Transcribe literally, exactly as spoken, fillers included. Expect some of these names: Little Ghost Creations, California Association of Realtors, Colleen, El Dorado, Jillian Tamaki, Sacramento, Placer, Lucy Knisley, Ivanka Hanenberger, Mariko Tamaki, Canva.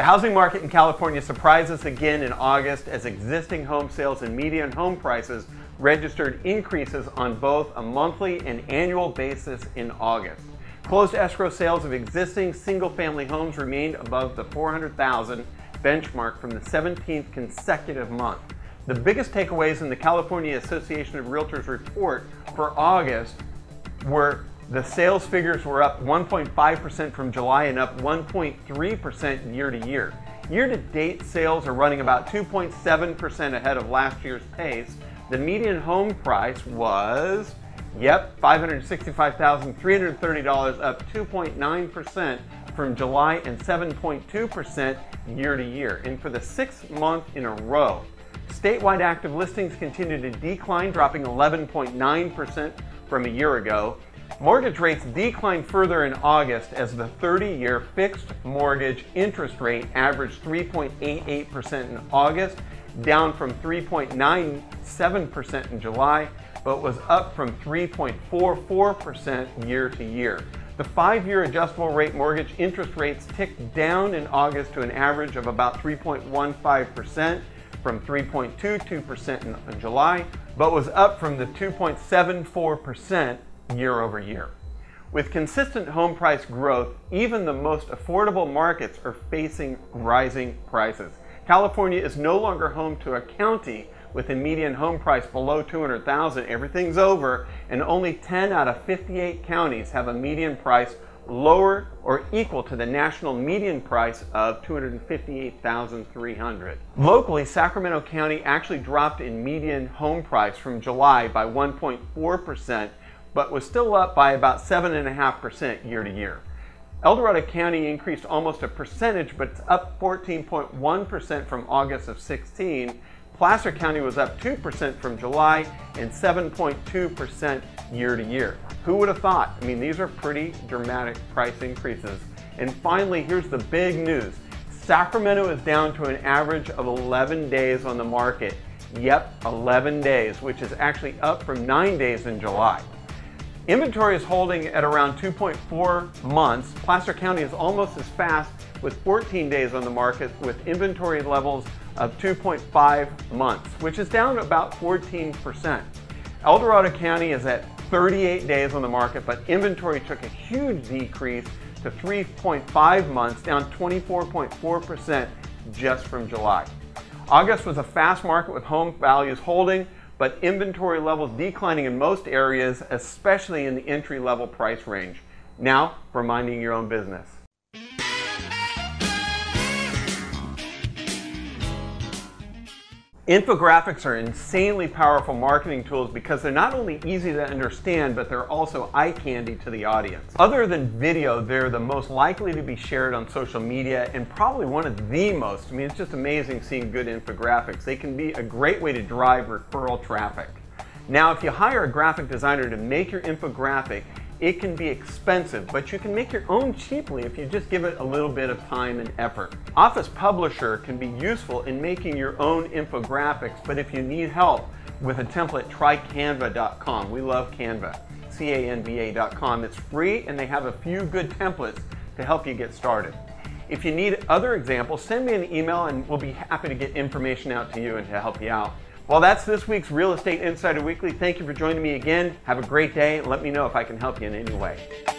The housing market in California surprised us again in August as existing home sales and median home prices registered increases on both a monthly and annual basis in August. Closed escrow sales of existing single-family homes remained above the four hundred thousand benchmark from the seventeenth consecutive month. The biggest takeaways in the California Association of Realtors report for August were the sales figures were up one point five percent from July and up one point three percent year to year. Year to date sales are running about two point seven percent ahead of last year's pace. The median home price was, yep, five hundred sixty-five thousand three hundred thirty dollars, up two point nine percent from July and seven point two percent year to year. And for the sixth month in a row, statewide active listings continue to decline, dropping eleven point nine percent from a year ago. Mortgage rates declined further in August as the thirty-year fixed mortgage interest rate averaged three point eight eight percent in August, down from three point nine seven percent in July, but was up from three point four four percent year to year. The five-year adjustable rate mortgage interest rates ticked down in August to an average of about three point one five percent from three point two two percent in July, but was up from the two point seven four percent year over year. With consistent home price growth, even the most affordable markets are facing rising prices. California is no longer home to a county with a median home price below two hundred thousand dollars. Everything's over, and only ten out of fifty-eight counties have a median price lower or equal to the national median price of two hundred fifty-eight thousand three hundred dollars. Locally, Sacramento County actually dropped in median home price from July by one point four percent, but was still up by about seven point five percent year to year. El Dorado County increased almost a percentage, but it's up fourteen point one percent from August of sixteen. Placer County was up two percent from July and seven point two percent year to year. Who would have thought? I mean, these are pretty dramatic price increases. And finally, here's the big news. Sacramento is down to an average of eleven days on the market. Yep, eleven days, which is actually up from nine days in July. Inventory is holding at around two point four months. Placer County is almost as fast with fourteen days on the market with inventory levels of two point five months, which is down about fourteen percent. El Dorado County is at thirty-eight days on the market, but inventory took a huge decrease to three point five months, down twenty-four point four percent just from July. August was a fast market with home values holding, but inventory levels declining in most areas, especially in the entry-level price range. Now for minding your own business. Infographics are insanely powerful marketing tools because they're not only easy to understand, but they're also eye candy to the audience. Other than video, they're the most likely to be shared on social media and probably one of the most. I mean, it's just amazing seeing good infographics. They can be a great way to drive referral traffic. Now, if you hire a graphic designer to make your infographic, it can be expensive, but you can make your own cheaply if you just give it a little bit of time and effort. Office Publisher can be useful in making your own infographics, but if you need help with a template, try canva dot com. We love Canva, C A N V A dot com. It's free and they have a few good templates to help you get started. If you need other examples, send me an email and we'll be happy to get information out to you and to help you out. Well, that's this week's Real Estate Insider Weekly. Thank you for joining me again. Have a great day. Let me know if I can help you in any way.